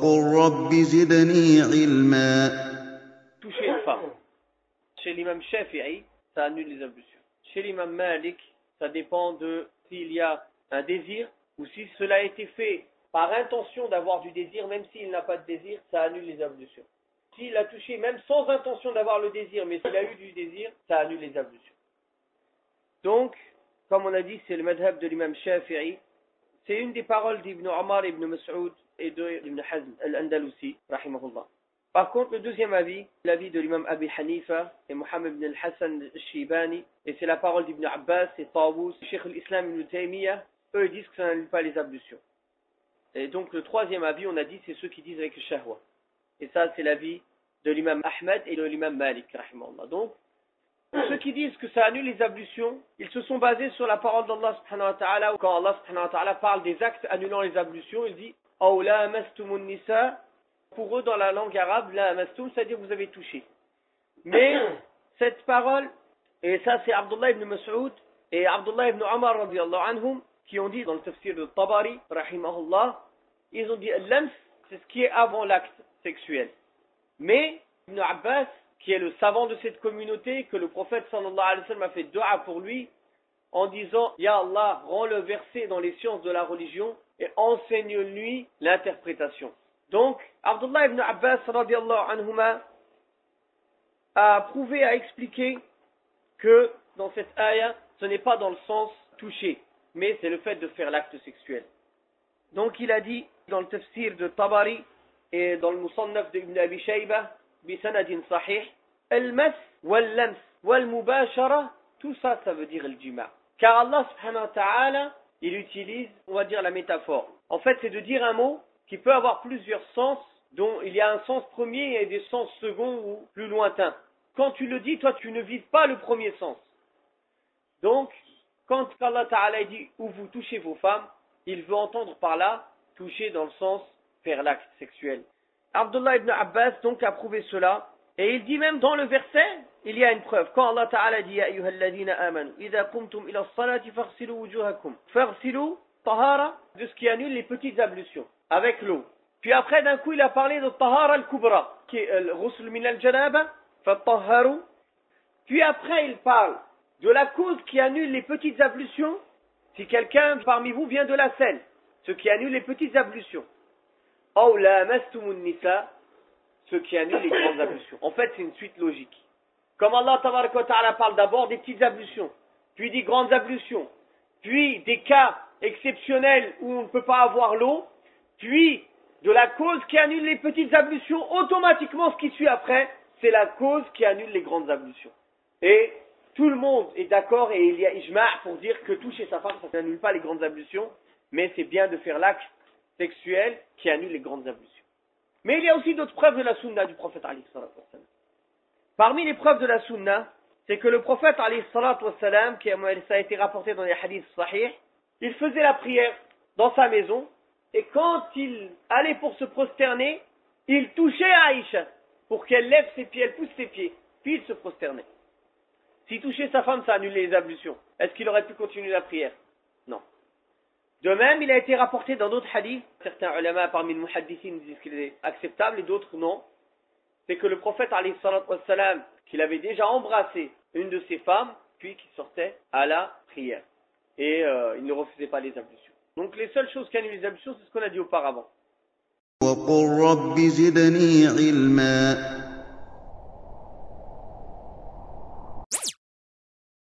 Toucher une femme. Chez l'imam Shafi'i, ça annule les ablutions. Chez l'imam Malik, ça dépend de s'il y a un désir ou si cela a été fait par intention d'avoir du désir, même s'il n'a pas de désir, ça annule les ablutions. S'il a touché même sans intention d'avoir le désir, mais s'il a eu du désir, ça annule les ablutions. Donc, comme on a dit, c'est le madhab de l'imam Shafi'i. C'est une des paroles d'Ibn Omar, Ibn Masoud et d'Ibn Hazm al-Andalusi, rahimahullah. Par contre, le deuxième avis, l'avis de l'imam Abi Hanifa et Mohamed bin Al-Hassan al-Shibani, et c'est la parole d'Ibn Abbas et Tawus, Cheikh l'Islam ibn Taymiyyah, eux ils disent que ça n'annule pas les ablutions. Et donc le troisième avis, on a dit, c'est ceux qui disent avec le shahwa. Et ça, c'est l'avis de l'imam Ahmed et de l'imam Malik, rahimahullah. Donc, ceux qui disent que ça annule les ablutions, ils se sont basés sur la parole d'Allah subhanahu wa ta'ala, quand Allah subhanahu wa ta'ala parle des actes annulant les ablutions, il dit « Aw la amastumun nisa » Pour eux, dans la langue arabe, « la amastum » c'est-à-dire « vous avez touché ». Mais cette parole, et ça c'est Abdullah ibn Masoud et Abdullah ibn Omar radiyallahu anhum, qui ont dit dans le tafsir de Tabari, rahimahullah, ils ont dit « l'ams » c'est ce qui est avant l'acte sexuel. Mais Ibn Abbas, qui est le savant de cette communauté, que le prophète sallallahu alayhi wa sallam a fait dua pour lui, en disant « Ya Allah, rends le verset dans les sciences de la religion et enseigne-lui l'interprétation ». Donc, Abdullah ibn Abbas radiyallahu anhuma a prouvé, a expliqué que dans cette ayah, ce n'est pas dans le sens touché, mais c'est le fait de faire l'acte sexuel. Donc il a dit dans le tafsir de Tabari et dans le Musannaf d'Ibn Abi Shayba, بسند صحيح المس واللمس والمباشرة tout ça ça veut dire le jima car Allah subhanahu wa ta'ala il utilise on va dire la métaphore en fait c'est de dire un mot qui peut avoir plusieurs sens dont il y a un sens premier et des sens seconds ou plus lointains quand tu le dis toi tu ne vises pas le premier sens donc quand Allah ta'ala dit où vous touchez vos femmes il veut entendre par là toucher dans le sens faire l'acte sexuel Abdullah ibn Abbas donc a prouvé cela et il dit même dans le verset il y a une preuve quand Allah Ta'ala dit Ya ayyuhalladhina amanu idha qumtum ila as-salati faghsilu wujuhakum faghsilu tahara de ce qui annule les petites ablutions avec l'eau puis après d'un coup il a parlé de tahara al-kubra qui est le ghusl min al-janaba fatahharu puis après il parle de la cause qui annule les petites ablutions si quelqu'un parmi vous vient de la selle ce qui annule les petites ablutions Aw lamastumun nisa, ce qui annule les grandes ablutions. En fait, c'est une suite logique. Comme Allah Ta'ala parle d'abord des petites ablutions, puis des grandes ablutions, puis des cas exceptionnels où on ne peut pas avoir l'eau, puis de la cause qui annule les petites ablutions, automatiquement ce qui suit après, c'est la cause qui annule les grandes ablutions. Et tout le monde est d'accord et il y a ijma' pour dire que toucher sa femme, ça n'annule pas les grandes ablutions, mais c'est bien de faire l'acte sexuelle qui annule les grandes ablutions. Mais il y a aussi d'autres preuves de la sunna du prophète alayhi salatu wassalam. Parmi les preuves de la sunna, c'est que le prophète alayhi salatu wassalam, qui ça a été rapporté dans les hadiths sahih, il faisait la prière dans sa maison et quand il allait pour se prosterner, il touchait Aïcha pour qu'elle lève ses pieds, elle pousse ses pieds, puis il se prosternait. S'il touchait sa femme, ça annulait les ablutions. Est-ce qu'il aurait pu continuer la prière? Non. De même, il a été rapporté dans d'autres hadiths, certains ulama parmi les muhaddithins disent qu'il est acceptable et d'autres non, c'est que le prophète alayhi salatu wassalam, qu'il avait déjà embrassé une de ses femmes, puis qu'il sortait à la prière. Et il ne refusait pas les ablutions. Donc les seules choses qui annulent les ablutions, c'est ce qu'on a dit auparavant.